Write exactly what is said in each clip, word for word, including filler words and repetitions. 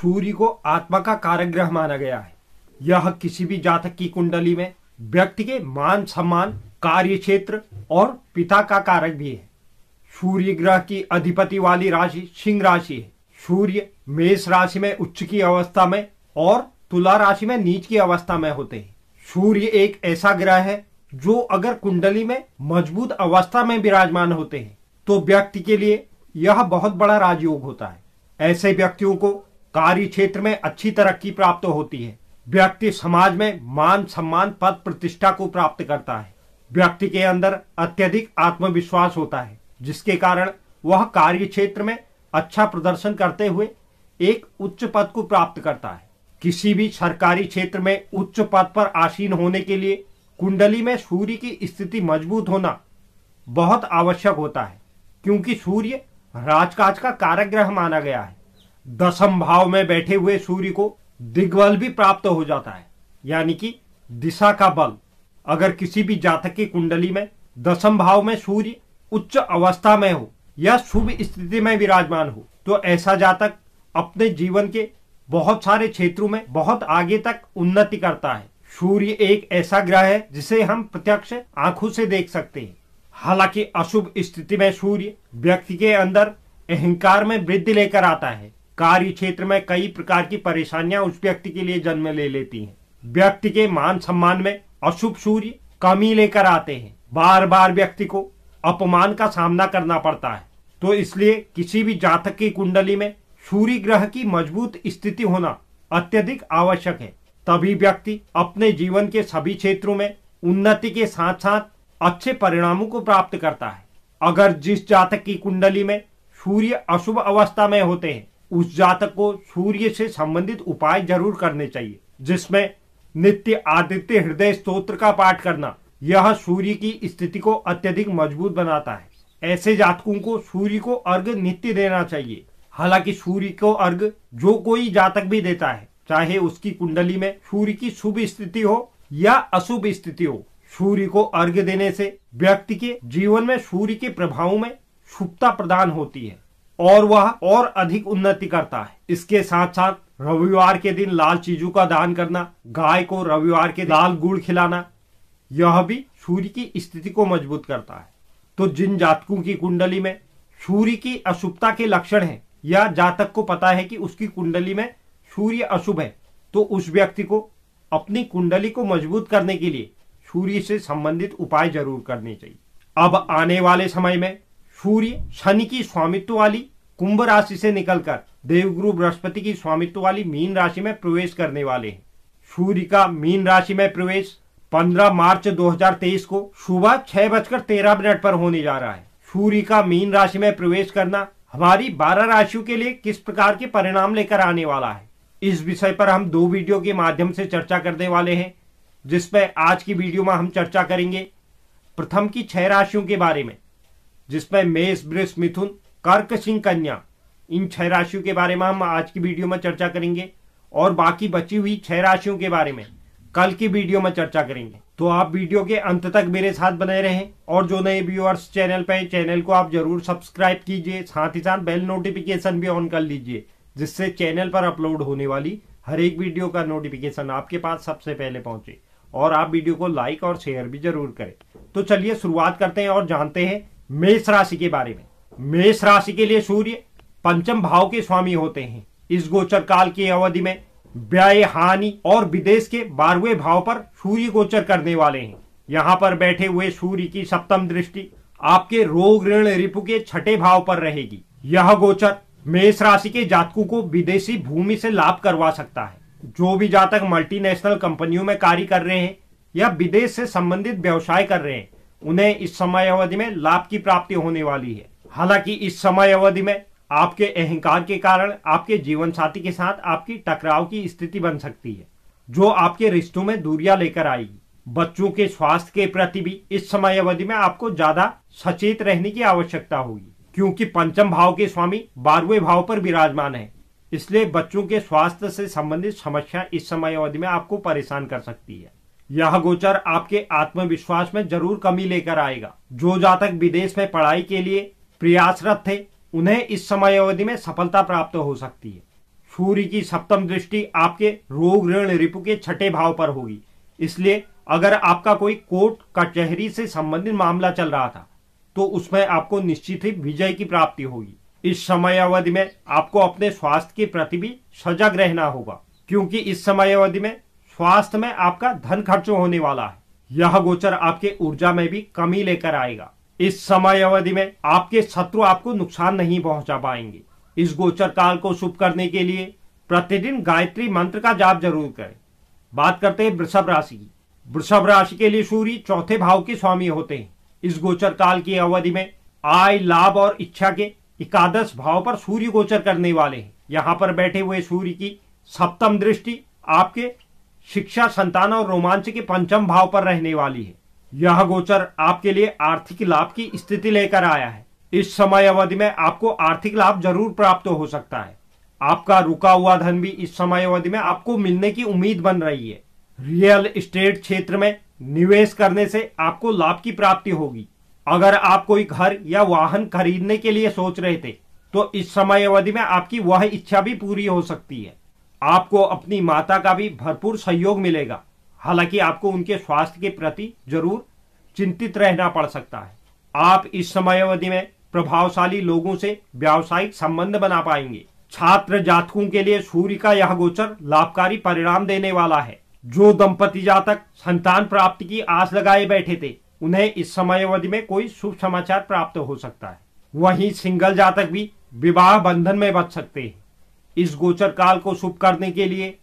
सूर्य को आत्मा का कारक ग्रह माना गया है। यह किसी भी जातक की कुंडली में व्यक्ति के मान सम्मान, कार्य क्षेत्र और पिता का कारक भी है। सूर्य ग्रह की अधिपति वाली राशि सिंह राशि है। सूर्य मेष राशि में उच्च की अवस्था में और तुला राशि में नीच की अवस्था में होते हैं। सूर्य एक ऐसा ग्रह है जो अगर कुंडली में मजबूत अवस्था में विराजमान होते हैं तो व्यक्ति के लिए यह बहुत बड़ा राजयोग होता है। ऐसे व्यक्तियों को कार्य क्षेत्र में अच्छी तरक्की प्राप्त होती है। व्यक्ति समाज में मान सम्मान, पद प्रतिष्ठा को प्राप्त करता है। व्यक्ति के अंदर अत्यधिक आत्मविश्वास होता है, जिसके कारण वह कार्य क्षेत्र में अच्छा प्रदर्शन करते हुए एक उच्च पद को प्राप्त करता है। किसी भी सरकारी क्षेत्र में उच्च पद पर आसीन होने के लिए कुंडली में सूर्य की स्थिति मजबूत होना बहुत आवश्यक होता है, क्योंकि सूर्य राजकाज का कारक ग्रह माना गया है। दशम भाव में बैठे हुए सूर्य को दिग्बल भी प्राप्त हो जाता है, यानी कि दिशा का बल। अगर किसी भी जातक की कुंडली में दशम भाव में सूर्य उच्च अवस्था में हो या शुभ स्थिति में विराजमान हो तो ऐसा जातक अपने जीवन के बहुत सारे क्षेत्रों में बहुत आगे तक उन्नति करता है। सूर्य एक ऐसा ग्रह है जिसे हम प्रत्यक्ष आंखों से देख सकते हैं। हालांकि अशुभ स्थिति में सूर्य व्यक्ति के अंदर अहंकार में वृद्धि लेकर आता है। कार्य क्षेत्र में कई प्रकार की परेशानियां उस व्यक्ति के लिए जन्म ले लेती हैं। व्यक्ति के मान सम्मान में अशुभ सूर्य कमी लेकर आते हैं। बार बार व्यक्ति को अपमान का सामना करना पड़ता है। तो इसलिए किसी भी जातक की कुंडली में सूर्य ग्रह की मजबूत स्थिति होना अत्यधिक आवश्यक है, तभी व्यक्ति अपने जीवन के सभी क्षेत्रों में उन्नति के साथ साथ अच्छे परिणामों को प्राप्त करता है। अगर जिस जातक की कुंडली में सूर्य अशुभ अवस्था में होते हैं उस जातक को सूर्य से संबंधित उपाय जरूर करने चाहिए, जिसमें नित्य आदित्य हृदय स्तोत्र का पाठ करना। यह सूर्य की स्थिति को अत्यधिक मजबूत बनाता है। ऐसे जातकों को सूर्य को अर्घ्य नित्य देना चाहिए। हालांकि सूर्य को अर्घ्य जो कोई जातक भी देता है, चाहे उसकी कुंडली में सूर्य की शुभ स्थिति हो या अशुभ स्थिति हो, सूर्य को अर्घ्य देने से व्यक्ति के जीवन में सूर्य के प्रभावों में शुभता प्रदान होती है और वह और अधिक उन्नति करता है। इसके साथ साथ रविवार के दिन लाल चीजों का दान करना, गाय को रविवार के लाल गुड़ खिलाना, यह भी सूर्य की स्थिति को मजबूत करता है। तो जिन जातकों की कुंडली में सूर्य की अशुभता के लक्षण हैं या जातक को पता है कि उसकी कुंडली में सूर्य अशुभ है, तो उस व्यक्ति को अपनी कुंडली को मजबूत करने के लिए सूर्य से संबंधित उपाय जरूर करने चाहिए। अब आने वाले समय में सूर्य शनि की स्वामित्व वाली कुंभ राशि से निकलकर देवगुरु बृहस्पति की स्वामित्व वाली मीन राशि में प्रवेश करने वाले हैं। सूर्य का मीन राशि में प्रवेश पंद्रह मार्च दो हज़ार तेईस को सुबह छह बजकर तेरह मिनट पर होने जा रहा है। सूर्य का मीन राशि में प्रवेश करना हमारी बारह राशियों के लिए किस प्रकार के परिणाम लेकर आने वाला है, इस विषय पर हम दो वीडियो के माध्यम से चर्चा करने वाले हैं, जिसमें आज की वीडियो में हम चर्चा करेंगे प्रथम की छह राशियों के बारे में, जिसमें मेष, वृष, मिथुन, कर्क, सिंह, कन्या, इन छह राशियों के बारे में हम आज की वीडियो में चर्चा करेंगे और बाकी बची हुई छह राशियों के बारे में कल की वीडियो में चर्चा करेंगे। तो आप वीडियो के अंत तक मेरे साथ बने रहें और जो नए व्यूअर्स चैनल पे हैं, चैनल को आप जरूर सब्सक्राइब कीजिए, साथ ही साथ बेल नोटिफिकेशन भी ऑन कर लीजिए, जिससे चैनल पर अपलोड होने वाली हर एक वीडियो का नोटिफिकेशन आपके पास सबसे पहले पहुंचे। और आप वीडियो को लाइक और शेयर भी जरूर करें। तो चलिए शुरुआत करते हैं और जानते हैं मेष राशि के बारे में। मेष राशि के लिए सूर्य पंचम भाव के स्वामी होते हैं। इस गोचर काल की अवधि में व्यय, हानि और विदेश के बारहवें भाव पर सूर्य गोचर करने वाले हैं। यहाँ पर बैठे हुए सूर्य की सप्तम दृष्टि आपके रोग, ऋण, रिपु के छठे भाव पर रहेगी। यह गोचर मेष राशि के जातकों को विदेशी भूमि से लाभ करवा सकता है। जो भी जातक मल्टीनेशनल कंपनियों में कार्य कर रहे हैं या विदेश से संबंधित व्यवसाय कर रहे हैं, उन्हें इस समय अवधि में लाभ की प्राप्ति होने वाली है। हालांकि इस समय अवधि में आपके अहंकार के कारण आपके जीवन साथी के साथ आपकी टकराव की स्थिति बन सकती है, जो आपके रिश्तों में दूरियां लेकर आएगी। बच्चों के स्वास्थ्य के प्रति भी इस समय अवधि में आपको ज्यादा सचेत रहने की आवश्यकता होगी, क्योंकि पंचम भाव के स्वामी बारहवें भाव पर विराजमान है। इसलिए बच्चों के स्वास्थ्य से संबंधित समस्या इस समय अवधि में आपको परेशान कर सकती है। यह गोचर आपके आत्मविश्वास में जरूर कमी लेकर आएगा। जो जातक विदेश में पढ़ाई के लिए प्रयासरत थे, उन्हें इस समय अवधि में सफलता प्राप्त हो सकती है। सूर्य की सप्तम दृष्टि आपके रोग ऋण रिपु के छठे भाव पर होगी। इसलिए अगर आपका कोई कोर्ट कचहरी से संबंधित मामला चल रहा था तो उसमें आपको निश्चित ही विजय की प्राप्ति होगी। इस समयावधि में आपको अपने स्वास्थ्य के प्रति भी सजग रहना होगा, क्योंकि इस समयावधि में स्वास्थ्य में आपका धन खर्च होने वाला है। यह गोचर आपके ऊर्जा में भी कमी लेकर आएगा। इस समयावधि में आपके शत्रु आपको नुकसान नहीं पहुंचा पाएंगे। इस गोचर काल को शुभ करने के लिए प्रतिदिन गायत्री मंत्र का जाप जरूर करें। बात करते हैं वृषभ राशि की। वृषभ राशि के लिए सूर्य चौथे भाव के स्वामी होते हैं। इस गोचर काल की अवधि में आय, लाभ और इच्छा के एकादश भाव पर सूर्य गोचर करने वाले हैं। यहाँ पर बैठे हुए सूर्य की सप्तम दृष्टि आपके शिक्षा, संतान और रोमांच के पंचम भाव पर रहने वाली है। यह गोचर आपके लिए आर्थिक लाभ की स्थिति लेकर आया है। इस समय अवधि में आपको आर्थिक लाभ जरूर प्राप्त हो सकता है। आपका रुका हुआ धन भी इस समय अवधि में आपको मिलने की उम्मीद बन रही है। रियल एस्टेट क्षेत्र में निवेश करने से आपको लाभ की प्राप्ति होगी। अगर आप कोई घर या वाहन खरीदने के लिए सोच रहे थे तो इस समय अवधि में आपकी वह इच्छा भी पूरी हो सकती है। आपको अपनी माता का भी भरपूर सहयोग मिलेगा। हालांकि आपको उनके स्वास्थ्य के प्रति जरूर चिंतित रहना पड़ सकता है। आप इस समय अवधि में प्रभावशाली लोगों से व्यावसायिक संबंध बना पाएंगे। छात्र जातकों के लिए सूर्य का यह गोचर लाभकारी परिणाम देने वाला है। जो दंपति जातक संतान प्राप्ति की आस लगाए बैठे थे उन्हें इस समय अवधि में कोई शुभ समाचार प्राप्त हो सकता है। वहीं सिंगल जातक भी विवाह बंधन में बंध सकते हैं। इस गोचर काल को शुभ करने के लिए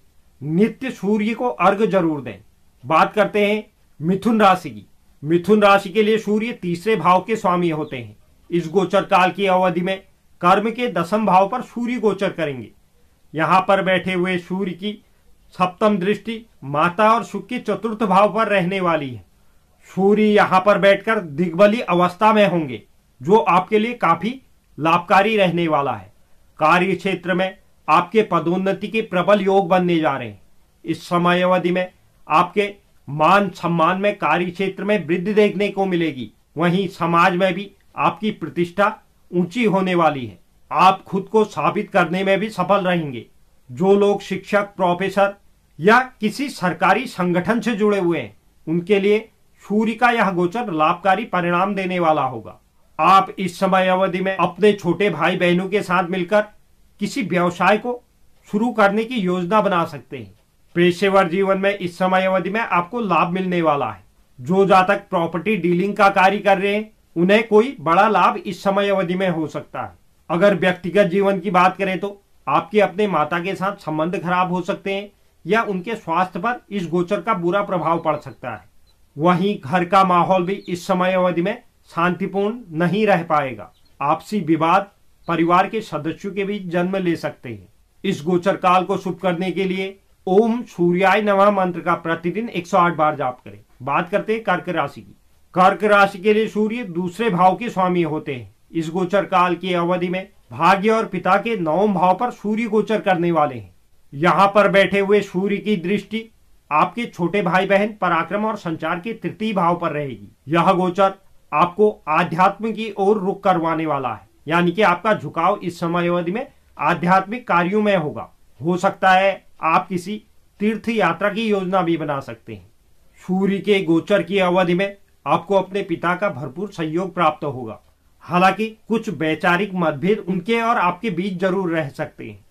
नित्य सूर्य को अर्घ जरूर दें। बात करते हैं मिथुन राशि की। मिथुन राशि के लिए सूर्य तीसरे भाव के स्वामी होते हैं। इस गोचर काल की अवधि में कर्म के दसम भाव पर सूर्य गोचर करेंगे। यहाँ पर बैठे हुए सूर्य की सप्तम दृष्टि माता और सुख के चतुर्थ भाव पर रहने वाली है। सूर्य यहाँ पर बैठकर दिग्बली अवस्था में होंगे, जो आपके लिए काफी लाभकारी रहने वाला है। कार्य क्षेत्र में आपके पदोन्नति के प्रबल योग बनने जा रहे हैं। इस समय अवधि में आपके मान सम्मान में कार्य क्षेत्र में वृद्धि देखने को मिलेगी। वहीं समाज में भी आपकी प्रतिष्ठा ऊंची होने वाली है। आप खुद को साबित करने में भी सफल रहेंगे। जो लोग शिक्षक, प्रोफेसर या किसी सरकारी संगठन से जुड़े हुए हैं उनके लिए सूर्य का यह गोचर लाभकारी परिणाम देने वाला होगा। आप इस समय अवधि में अपने छोटे भाई बहनों के साथ मिलकर किसी व्यवसाय को शुरू करने की योजना बना सकते हैं। पेशेवर जीवन में इस समय अवधि में आपको लाभ मिलने वाला है। जो जातक प्रॉपर्टी डीलिंग का कार्य कर रहे हैं उन्हें कोई बड़ा लाभ इस समय अवधि में हो सकता है। अगर व्यक्तिगत जीवन की बात करें तो आपके अपने माता के साथ संबंध खराब हो सकते हैं या उनके स्वास्थ्य पर इस गोचर का बुरा प्रभाव पड़ सकता है। वहीं घर का माहौल भी इस समय अवधि में शांतिपूर्ण नहीं रह पाएगा। आपसी विवाद परिवार के सदस्यों के बीच जन्म ले सकते हैं। इस गोचर काल को शुभ करने के लिए ओम सूर्याय नमः मंत्र का प्रतिदिन एक सौ आठ बार जाप करें। बात करते हैं कर्क राशि की। कर्क राशि के लिए सूर्य दूसरे भाव के स्वामी होते हैं। इस गोचर काल की अवधि में भाग्य और पिता के नवम भाव पर सूर्य गोचर करने वाले हैं। यहाँ पर बैठे हुए सूर्य की दृष्टि आपके छोटे भाई बहन, पराक्रम और संचार के तृतीय भाव पर रहेगी। यह गोचर आपको आध्यात्म की ओर रुख करवाने वाला है, यानी कि आपका झुकाव इस समय अवधि में आध्यात्मिक कार्यों में होगा। हो सकता है आप किसी तीर्थ यात्रा की योजना भी बना सकते हैं। सूर्य के गोचर की अवधि में आपको अपने पिता का भरपूर सहयोग प्राप्त होगा। हालांकि कुछ वैचारिक मतभेद उनके और आपके बीच जरूर रह सकते हैं।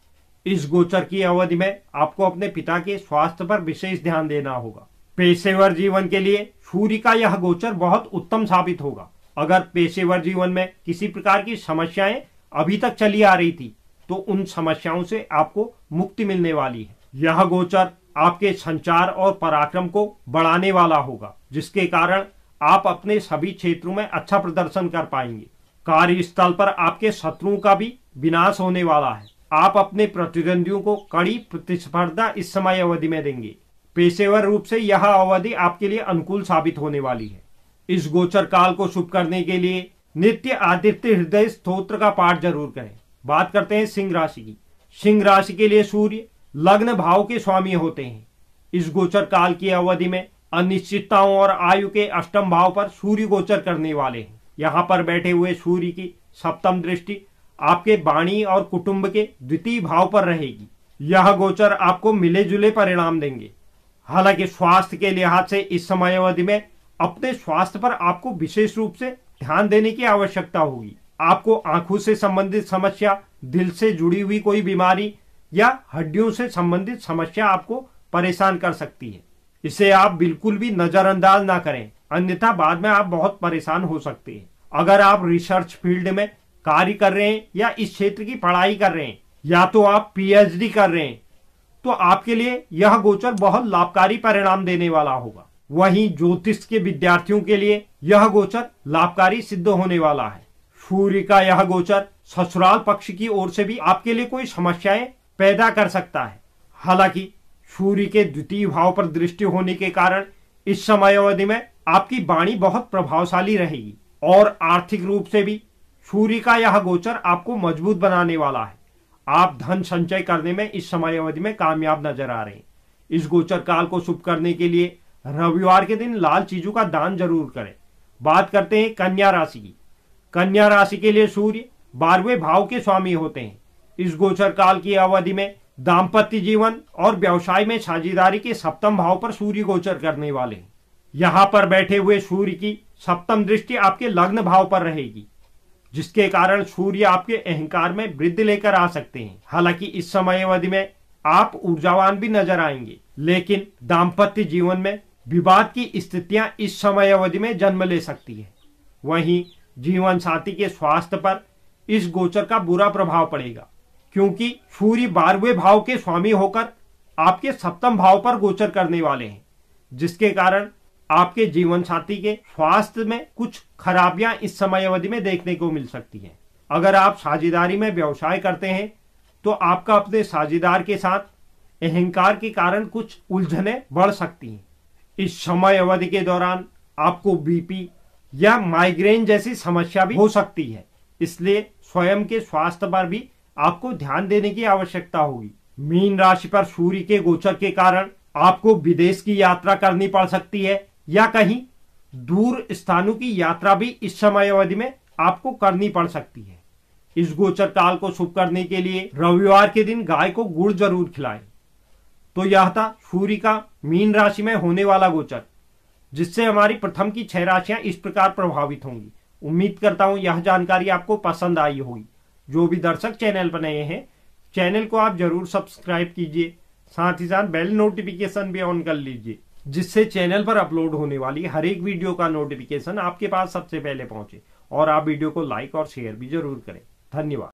इस गोचर की अवधि में आपको अपने पिता के स्वास्थ्य पर विशेष ध्यान देना होगा। पेशेवर जीवन के लिए सूर्य का यह गोचर बहुत उत्तम साबित होगा। अगर पेशेवर जीवन में किसी प्रकार की समस्याएं अभी तक चली आ रही थी तो उन समस्याओं से आपको मुक्ति मिलने वाली है। यह गोचर आपके संचार और पराक्रम को बढ़ाने वाला होगा, जिसके कारण आप अपने सभी क्षेत्रों में अच्छा प्रदर्शन कर पाएंगे। कार्यस्थल पर आपके शत्रुओं का भी विनाश होने वाला है। आप अपने प्रतिद्वंदियों को कड़ी प्रतिस्पर्धा इस समय अवधि में देंगे। पेशेवर रूप से यह अवधि आपके लिए अनुकूल साबित होने वाली है। इस गोचर काल को शुभ करने के लिए नित्य आदित्य हृदय स्तोत्र का पाठ जरूर करें। बात करते हैं सिंह राशि की। सिंह राशि के लिए सूर्य लग्न भाव के स्वामी होते हैं। इस गोचर काल की अवधि में अनिश्चितताओं और आयु के अष्टम भाव पर सूर्य गोचर करने वाले हैं। यहाँ पर बैठे हुए सूर्य की सप्तम दृष्टि आपके वाणी और कुटुंब के द्वितीय भाव पर रहेगी। यह गोचर आपको मिले जुले परिणाम देंगे। हालांकि स्वास्थ्य के लिहाज से इस समयावधि में अपने स्वास्थ्य पर आपको विशेष रूप से ध्यान देने की आवश्यकता होगी। आपको आंखों से संबंधित समस्या, दिल से जुड़ी हुई कोई बीमारी या हड्डियों से संबंधित समस्या आपको परेशान कर सकती है। इसे आप बिल्कुल भी नजरअंदाज ना करें, अन्यथा बाद में आप बहुत परेशान हो सकते हैं। अगर आप रिसर्च फील्ड में कार्य कर रहे हैं या इस क्षेत्र की पढ़ाई कर रहे हैं या तो आप पीएचडी कर रहे हैं तो आपके लिए यह गोचर बहुत लाभकारी परिणाम देने वाला होगा। वहीं ज्योतिष के विद्यार्थियों के लिए यह गोचर लाभकारी सिद्ध होने वाला है। सूर्य का यह गोचर ससुराल पक्ष की ओर से भी आपके लिए कोई समस्याएं पैदा कर सकता है। हालांकि सूर्य के द्वितीय भाव पर दृष्टि होने के कारण इस समयावधि में आपकी वाणी बहुत प्रभावशाली रहेगी और आर्थिक रूप से भी सूर्य का यह गोचर आपको मजबूत बनाने वाला है। आप धन संचय करने में इस समयावधि में कामयाब नजर आ रहे हैं। इस गोचर काल को शुभ करने के लिए रविवार के दिन लाल चीजों का दान जरूर करें। बात करते हैं कन्या राशि की। कन्या राशि के लिए सूर्य बारहवें भाव के स्वामी होते हैं। इस गोचर काल की अवधि में दाम्पत्य जीवन और व्यवसाय में साझेदारी के सप्तम भाव पर सूर्य गोचर करने वाले हैं। यहाँ पर बैठे हुए सूर्य की सप्तम दृष्टि आपके लग्न भाव पर रहेगी, जिसके कारण सूर्य आपके अहंकार में वृद्धि लेकर आ सकते हैं। हालांकि इस समयावधि में आप ऊर्जावान भी नजर आएंगे, लेकिन दाम्पत्य जीवन में विवाद की स्थितियां इस समयावधि में जन्म ले सकती है। वहीं जीवन साथी के स्वास्थ्य पर इस गोचर का बुरा प्रभाव पड़ेगा, क्योंकि सूर्य बारहवें भाव के स्वामी होकर आपके सप्तम भाव पर गोचर करने वाले हैं, जिसके कारण आपके जीवन साथी के स्वास्थ्य में कुछ खराबियां इस समयावधि में देखने को मिल सकती हैं। अगर आप साझेदारी में व्यवसाय करते हैं तो आपका अपने साझेदार के साथ अहंकार के कारण कुछ उलझने बढ़ सकती हैं। इस समय अवधि के दौरान आपको बीपी या माइग्रेन जैसी समस्या भी हो सकती है, इसलिए स्वयं के स्वास्थ्य पर भी आपको ध्यान देने की आवश्यकता होगी। मीन राशि पर सूर्य के गोचर के कारण आपको विदेश की यात्रा करनी पड़ सकती है या कहीं दूर स्थानों की यात्रा भी इस समय अवधि में आपको करनी पड़ सकती है। इस गोचर काल को शुभ करने के लिए रविवार के दिन गाय को गुड़ जरूर खिलाएं। तो यह था सूर्य का मीन राशि में होने वाला गोचर, जिससे हमारी प्रथम की छह राशियां इस प्रकार प्रभावित होंगी। उम्मीद करता हूं यह जानकारी आपको पसंद आई होगी। जो भी दर्शक चैनल पर नए हैं, चैनल को आप जरूर सब्सक्राइब कीजिए, साथ ही साथ बेल नोटिफिकेशन भी ऑन कर लीजिए, जिससे चैनल पर अपलोड होने वाली हर एक वीडियो का नोटिफिकेशन आपके पास सबसे पहले पहुंचे। और आप वीडियो को लाइक और शेयर भी जरूर करें। धन्यवाद।